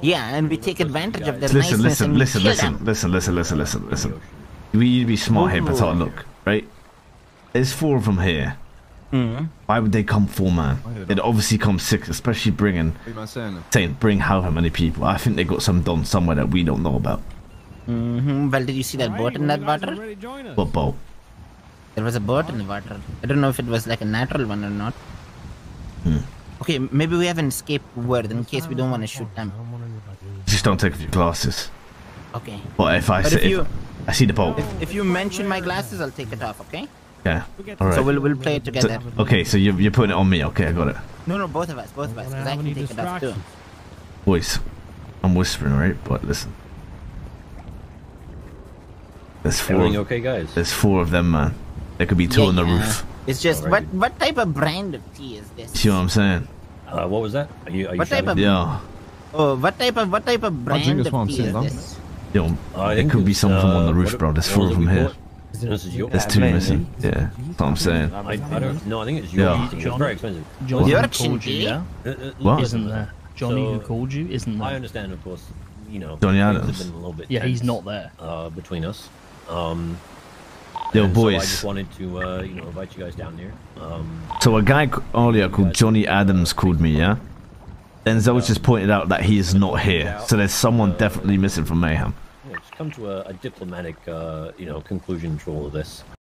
Yeah, and we take advantage of their niceness and we kill them. Listen. We need to be smart here, but look, right? There's four of them here. Mm. Why would they come four, man? It obviously comes six, especially bring however many people. I think they got some done somewhere that we don't know about. Mm-hmm. Well, did you see that boat in that water? What boat? There was a boat in the water. I don't know if it was like a natural one or not. Hmm. Okay, maybe we have an escape word in case we don't want to shoot them. Just don't take off your glasses. Okay. But if I I see the boat. If you mention my glasses, I'll take it off. Okay. Yeah. All right. So we'll play it together. So, okay. So you're putting it on me. Okay, I got it. No, both of us, because I can take it off too. Voice. I'm whispering, right? But listen. There's four. Everything okay, guys? There's four of them, man. There could be two on the roof. It's just what type of brand of tea is this? See what I'm saying? What was that? Are you what type of what type of brand of tea is this? Yo, it could be something on the roof, bro. There's four of them here. There's two missing. Yeah, that's what I'm saying. I don't know. I think it's It's very expensive. Yorkshire tea. What? Isn't there? Johnny who called you isn't there? I understand, of course. You know, Johnny Adams. Yeah, he's not there. Between us. Yo, boys. So I just wanted to, invite you guys down here. So a guy earlier called Johnny Adams called me, yeah? Then Zoe just pointed out that he is not here. So there's someone definitely missing from Mayhem. Yeah, just come to a diplomatic, conclusion to all of this.